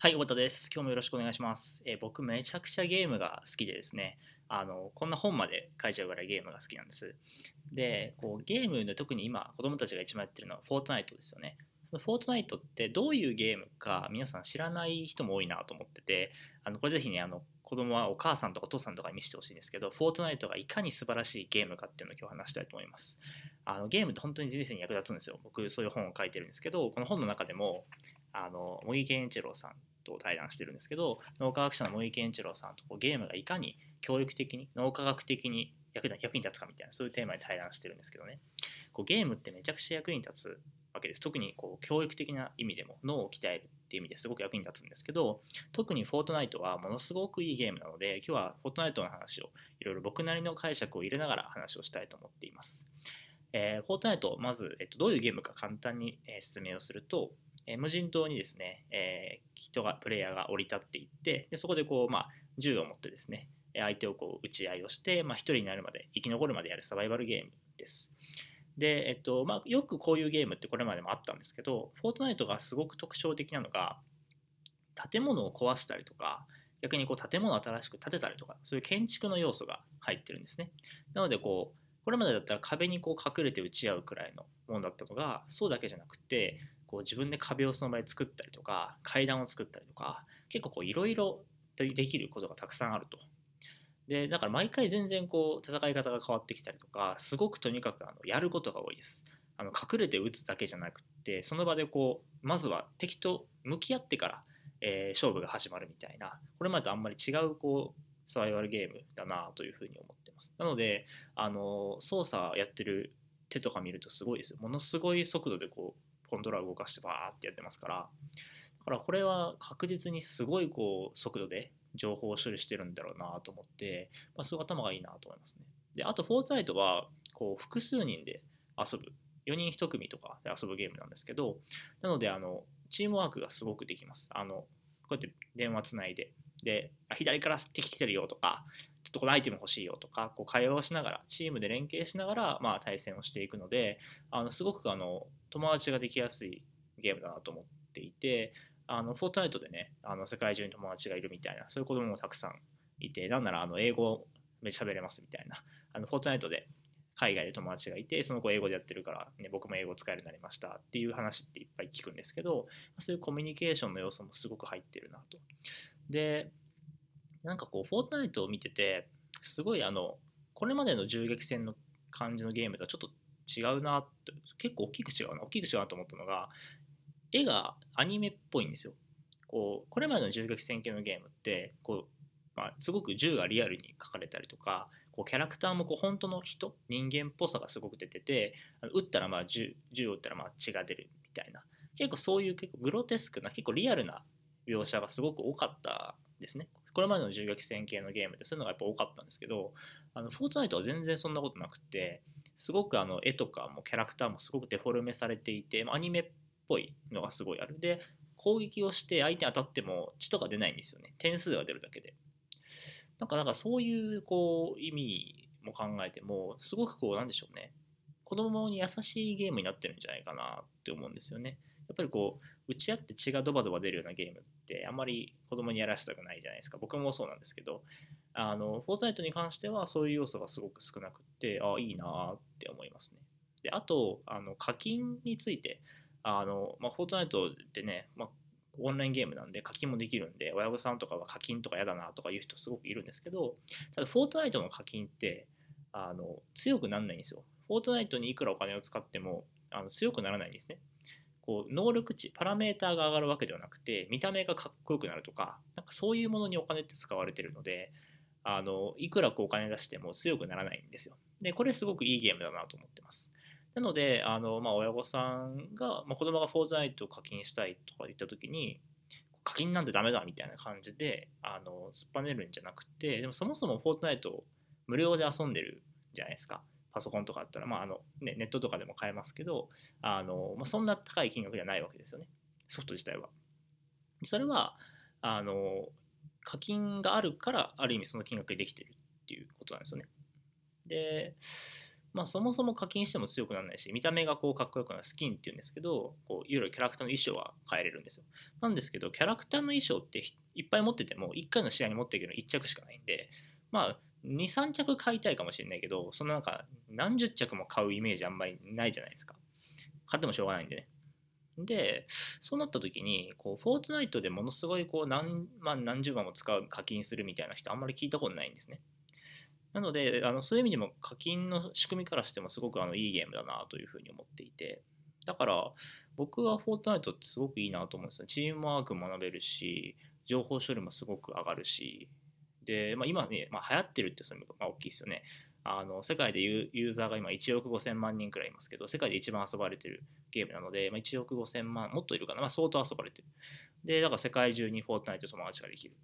はい、尾形です。今日もよろしくお願いします。僕めちゃくちゃゲームが好きでですね、こんな本まで書いちゃうぐらいゲームが好きなんです。で、ゲームで特に今子供たちが一番やってるのはフォートナイトですよね。そのフォートナイトってどういうゲームか皆さん知らない人も多いなと思ってて、これぜひね、子供はお母さんとかお父さんとかに見せてほしいんですけど、フォートナイトがいかに素晴らしいゲームかっていうのを今日話したいと思います。ゲームって本当に人生に役立つんですよ。僕そういう本を書いてるんですけど、この本の中でも茂木健一郎さんと対談してるんですけど、脳科学者の茂木健一郎さんとゲームがいかに教育的に脳科学的に役に立つかみたいな、そういうテーマで対談してるんですけどね、ゲームってめちゃくちゃ役に立つわけです。特に教育的な意味でも脳を鍛えるっていう意味ですごく役に立つんですけど、特にフォートナイトはものすごくいいゲームなので、今日はフォートナイトの話をいろいろ僕なりの解釈を入れながら話をしたいと思っています。フォートナイトまず、どういうゲームか簡単に説明をすると、無人島にですね、プレイヤーが降り立っていって、でそこで銃を持ってですね、相手を撃ち合いをして、1人になるまで、生き残るまでやるサバイバルゲームです。で、よくこういうゲームってこれまでもあったんですけど、フォートナイトがすごく特徴的なのが、建物を壊したりとか、逆に建物を新しく建てたりとか、そういう建築の要素が入ってるんですね。なのでこれまでだったら壁に隠れて撃ち合うくらいのものだったのが、そうだけじゃなくて、自分で壁をその場で作ったりとか、階段を作ったりとか、結構いろいろできることがたくさんあると。でだから毎回全然戦い方が変わってきたりとか、すごくとにかくやることが多いです。隠れて撃つだけじゃなくて、その場でまずは敵と向き合ってから、勝負が始まるみたいな、これまでとあんまり違うサバイバルゲームだなというふうに思ってます。なので操作やってる手とか見るとすごいですよ。ものすごい速度でコントローラーを動かしてバーってやってますから、だからこれは確実にすごい速度で情報を処理してるんだろうなと思って、すごい頭がいいなと思いますね。であとフォートナイトは複数人で遊ぶ、4人1組とかで遊ぶゲームなんですけど、なのでチームワークがすごくできます。こうやって電話つないで、左から敵来てるよとか、ちょっとこのアイテム欲しいよとか、会話をしながら、チームで連携しながら、対戦をしていくので、すごく友達ができやすいゲームだなと思っていて、フォートナイトでね、世界中に友達がいるみたいな、そういう子供もたくさんいて、なんなら英語めっちゃ喋れますみたいな、フォートナイトで海外で友達がいて、その子英語でやってるから、ね、僕も英語使えるようになりましたっていう話っていっぱい聞くんですけど、そういうコミュニケーションの要素もすごく入ってるなと。でなんかフォートナイトを見てて、すごいこれまでの銃撃戦の感じのゲームとはちょっと違うなって、結構大きく違うなと思ったのが、絵がアニメっぽいんですよ。これまでの銃撃戦系のゲームってすごく銃がリアルに描かれたりとか、キャラクターも本当の人間っぽさがすごく出てて、撃ったら銃を撃ったら血が出るみたいな、結構そういうグロテスクな、結構リアルな描写がすごく多かったですね。これまでの銃撃戦系のゲームってそういうのがやっぱ多かったんですけど、フォートナイトは全然そんなことなくて、すごく絵とかもキャラクターもすごくデフォルメされていて、アニメっぽいのがすごいある。で攻撃をして相手に当たっても血とか出ないんですよね。点数が出るだけで。なんかそういう意味も考えても、すごくなんでしょうね、子供に優しいゲームになってるんじゃないかなって思うんですよね。やっぱり打ち合って血がドバドバ出るようなゲームってあんまり子供にやらせたくないじゃないですか。僕もそうなんですけど、フォートナイトに関してはそういう要素がすごく少なくて、いいなって思いますね。であと課金について、フォートナイトってね、オンラインゲームなんで課金もできるんで、親御さんとかは課金とか嫌だなとかいう人すごくいるんですけど、ただフォートナイトの課金って強くならないんですよ。フォートナイトにいくらお金を使っても強くならないんですね。能力値、パラメーターが上がるわけではなくて、見た目がかっこよくなるとか、なんかそういうものにお金って使われてるので、いくらお金出しても強くならないんですよ。で、これすごくいいゲームだなと思ってます。なので、親御さんが、子供がフォートナイトを課金したいとか言ったときに、課金なんてダメだみたいな感じで、突っぱねるんじゃなくて、でもそもそもフォートナイトを無料で遊んでるじゃないですか。パソコンとかだったら、ネットとかでも買えますけど、そんな高い金額じゃないわけですよね、ソフト自体は。それは課金があるから、ある意味その金額でできてるっていうことなんですよね。で、まあ、そもそも課金しても強くならないし、見た目がこうかっこよくなるスキンっていうんですけど、こういろいろキャラクターの衣装は変えれるんですよ。なんですけど、キャラクターの衣装っていっぱい持ってても、1回の試合に持っていけるの1着しかないんで、まあ、2、3着買いたいかもしれないけど、そのなんか何十着も買うイメージあんまりないじゃないですか。買ってもしょうがないんでね。で、そうなった時に、こうフォートナイトでものすごいこう何万何十万も使う課金するみたいな人あんまり聞いたことないんですね。なのでそういう意味でも課金の仕組みからしてもすごくいいゲームだなというふうに思っていて、だから僕はフォートナイトってすごくいいなと思うんですよ。チームワークも学べるし、情報処理もすごく上がるし、で、まあ、今ね、まあ、流行ってるってそれが大きいですよね。世界でユーザーが今1億5000万人くらいいますけど、世界で一番遊ばれてるゲームなので、まあ、1億5000万もっといるかな、まあ、相当遊ばれてる。で、だから世界中にフォートナイト友達ができる。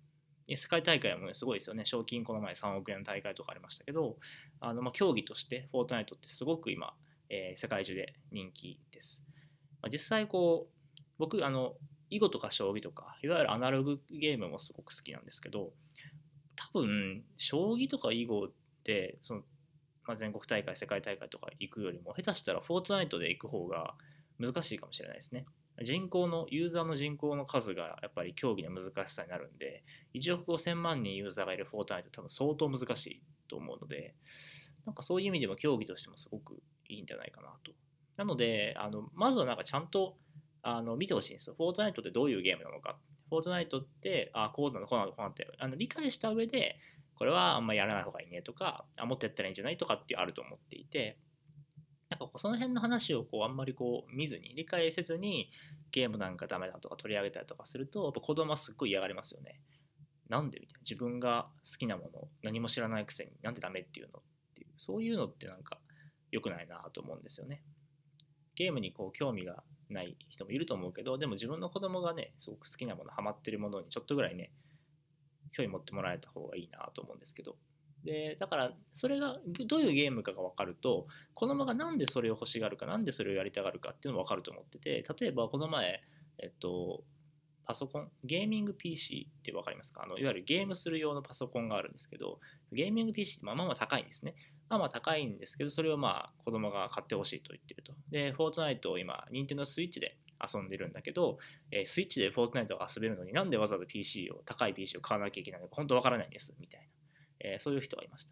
世界大会もすごいですよね。賞金この前3億円の大会とかありましたけど、まあ、競技としてフォートナイトってすごく今、世界中で人気です。まあ、実際こう僕囲碁とか将棋とかいわゆるアナログゲームもすごく好きなんですけど、多分将棋とか囲碁ってその、まあ、全国大会世界大会とか行くよりも下手したらフォートナイトで行く方が難しいかもしれないですね。ユーザーの人口の数がやっぱり競技の難しさになるんで、1億5000万人ユーザーがいるフォートナイト多分相当難しいと思うので、なんかそういう意味でも競技としてもすごくいいんじゃないかなと。なのでまずはなんかちゃんと見てほしいんですよ。フォートナイトってどういうゲームなのか、フォートナイトってこうなのこうなのこうなのって理解した上で、これはあんまりやらない方がいいねとか、もっとやったらいいんじゃないとかってあると思っていて、なんかその辺の話をあんまり見ずに理解せずにゲームなんかダメだとか取り上げたりとかすると、やっぱ子供はすっごい嫌がりますよね。なんでみたいな、自分が好きなものを何も知らないくせになんでダメっていうのっていう、そういうのってなんか良くないなと思うんですよね。ゲームに興味がない人もいると思うけど、でも自分の子供がねすごく好きなものハマってるものにちょっとぐらいね興味持ってもらえた方がいいなと思うんですけど、でだからそれがどういうゲームかが分かると、子供がなんでそれを欲しがるか、なんでそれをやりたがるかっていうのが分かると思ってて、例えばこの前パソコンゲーミング PC って分かりますか？いわゆるゲームする用のパソコンがあるんですけど、ゲーミング PC ってまあ高いんですね。まあ高いんですけど、それをまあ子供が買ってほしいと言ってると。で、フォートナイトを今、任天堂スイッチで遊んでるんだけど、スイッチでフォートナイトを遊べるのになんでわざわざ PC を、高い PC を買わなきゃいけないのか、本当わからないんです、みたいな。そういう人がいました。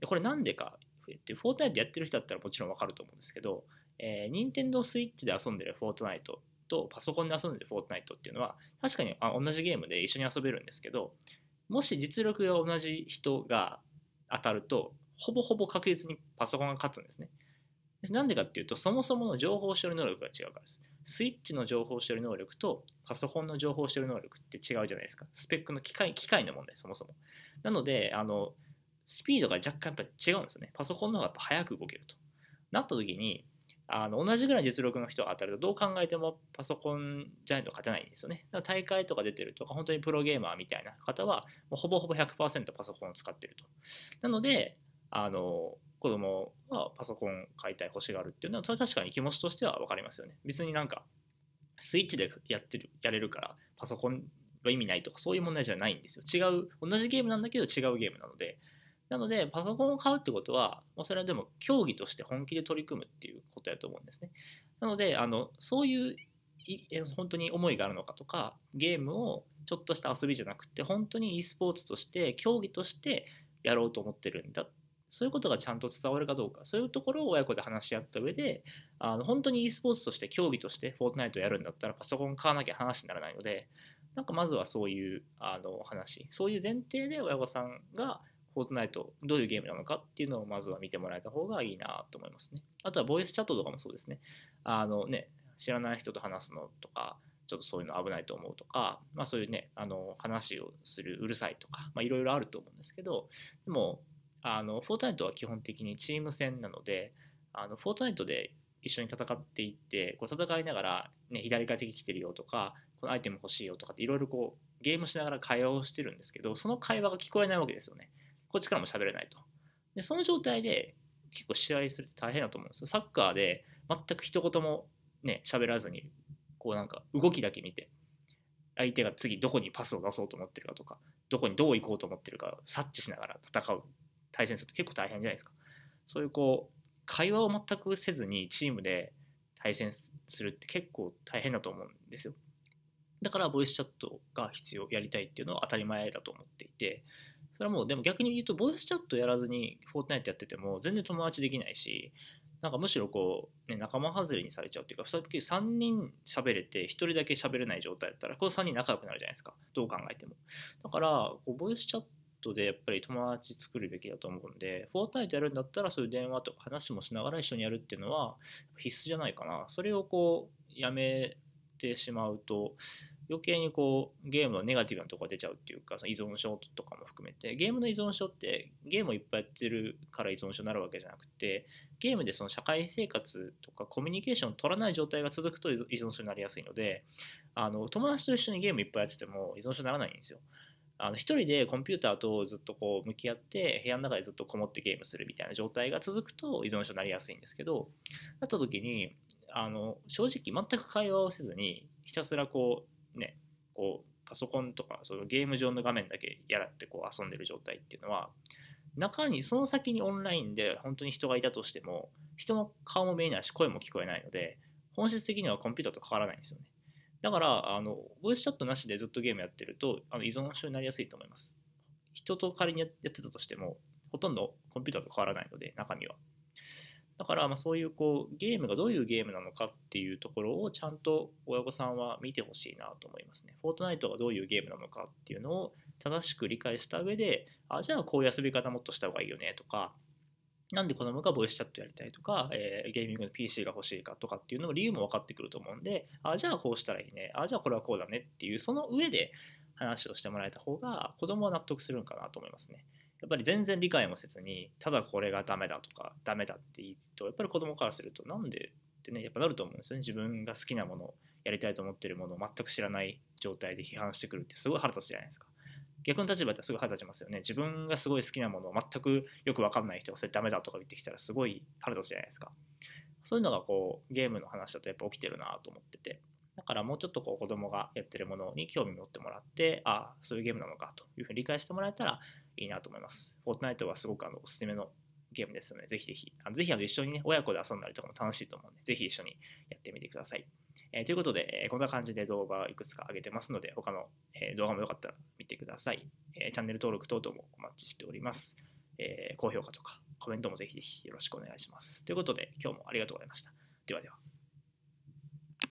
で、これなんでかって、フォートナイトやってる人だったらもちろんわかると思うんですけど、任天堂スイッチで遊んでるフォートナイトとパソコンで遊んでるフォートナイトっていうのは、確かに同じゲームで一緒に遊べるんですけど、もし実力が同じ人が当たると、ほぼほぼ確実にパソコンが勝つんですね。なんでかっていうと、そもそもの情報処理能力が違うからです。スイッチの情報処理能力とパソコンの情報処理能力って違うじゃないですか。スペックの機械の問題、そもそも。なので、スピードが若干やっぱ違うんですよね。パソコンの方がやっぱ早く動けると。なった時に、同じぐらい実力の人が当たると、どう考えてもパソコンじゃないと勝てないんですよね。だから大会とか出てるとか、本当にプロゲーマーみたいな方は、もうほぼほぼ 100% パソコンを使ってると。なので、子供はパソコン買いたい、欲しがるっていうのは、それ確かに気持ちとしては分かりますよね。別になんかスイッチでやれるからパソコンは意味ないとか、そういう問題じゃないんですよ。同じゲームなんだけど違うゲームなので、パソコンを買うってことは、それはでも競技として本気で取り組むっていうことだと思うんですね。なのでそういう本当に思いがあるのかとか、ゲームをちょっとした遊びじゃなくて本当に e スポーツとして競技としてやろうと思ってるんだ、そういうことがちゃんと伝わるかどうか、そういうところを親子で話し合った上で、本当に e スポーツとして競技としてフォートナイトやるんだったらパソコン買わなきゃ話にならないので、なんかまずはそういう話、そういう前提で親御さんがフォートナイトどういうゲームなのかっていうのをまずは見てもらえた方がいいなと思いますね。あとはボイスチャットとかもそうですね。知らない人と話すのとか、ちょっとそういうの危ないと思うとか、まあ、そういうね話をするうるさいとか、まあ、いろいろあると思うんですけど、でもフォートナイトは基本的にチーム戦なので、フォートナイトで一緒に戦っていって戦いながら、ね、左から敵来てるよとか、このアイテム欲しいよとかっていろいろゲームしながら会話をしてるんですけど、その会話が聞こえないわけですよね。こっちからも喋れないと。でその状態で結構試合するって大変だと思うんですよ。サッカーで全く一言もね喋らずに、なんか動きだけ見て、相手が次どこにパスを出そうと思ってるかとか、どこにどう行こうと思ってるか察知しながら戦う、対戦すると結構大変じゃないですか。そういう会話を全くせずにチームで対戦するって結構大変だと思うんですよ。だからボイスチャットが必要、やりたいっていうのは当たり前だと思っていて、それはもうでも逆に言うとボイスチャットやらずにフォートナイトやってても全然友達できないし、なんかむしろこう、ね、仲間外れにされちゃうっていうか、3人喋れて1人だけ喋れない状態だったらこの3人仲良くなるじゃないですか、どう考えても。だからこうボイスチャットでやっぱり友達作るべきだと思うんで、フォートナイトやるんだったらそういう電話とか話もしながら一緒にやるっていうのは必須じゃないかな。それをこうやめてしまうと余計にこうゲームのネガティブなところが出ちゃうっていうか、その依存症とかも含めて、ゲームの依存症ってゲームをいっぱいやってるから依存症になるわけじゃなくて、ゲームでその社会生活とかコミュニケーションを取らない状態が続くと依存症になりやすいので、友達と一緒にゲームいっぱいやってても依存症にならないんですよ。一人でコンピューターとずっとこう向き合って部屋の中でずっとこもってゲームするみたいな状態が続くと依存症になりやすいんですけど、なった時に正直全く会話をせずにひたすらこうね、こうパソコンとかそのゲーム上の画面だけやらってこう遊んでる状態っていうのは、中にその先にオンラインで本当に人がいたとしても人の顔も見えないし声も聞こえないので、本質的にはコンピューターと変わらないんですよね。だからボイスチャットなしでずっとゲームやってると依存症になりやすいと思います。人と仮にやってたとしてもほとんどコンピューターと変わらないので、中身は。だからそういうこうゲームがどういうゲームなのかっていうところをちゃんと親御さんは見てほしいなと思いますね。フォートナイトがどういうゲームなのかっていうのを正しく理解した上で、じゃあこういう遊び方もっとした方がいいよねとか、なんで子供がボイスチャットやりたいとか、ゲーミングの PC が欲しいかとかっていうのも理由も分かってくると思うんで、じゃあこうしたらいいね、じゃあこれはこうだねっていう、その上で話をしてもらえた方が子供は納得するんかなと思いますね。やっぱり全然理解もせずに、ただこれがダメだとかダメだって言うと、やっぱり子供からするとなんでってね、やっぱなると思うんですよね。自分が好きなもの、やりたいと思ってるものを全く知らない状態で批判してくるってすごい腹立つじゃないですか。逆の立場ってすごい腹立ちますよね。自分がすごい好きなものを全くよく分かんない人がそれダメだとか言ってきたらすごい腹立つじゃないですか。そういうのがこうゲームの話だとやっぱ起きてるなと思ってて。だからもうちょっとこう子供がやってるものに興味持ってもらって、そういうゲームなのかというふうに理解してもらえたらいいなと思います。フォートナイトはすごくおすすめのゲームですので、ぜひ一緒にね、親子で遊んだりとかも楽しいと思うので、ぜひ一緒にやってみてください。ということで、こんな感じで動画をいくつか上げてますので、他の動画もよかったら見てください。チャンネル登録等々もお待ちしております。高評価とかコメントもぜひぜひよろしくお願いします。ということで、今日もありがとうございました。ではでは。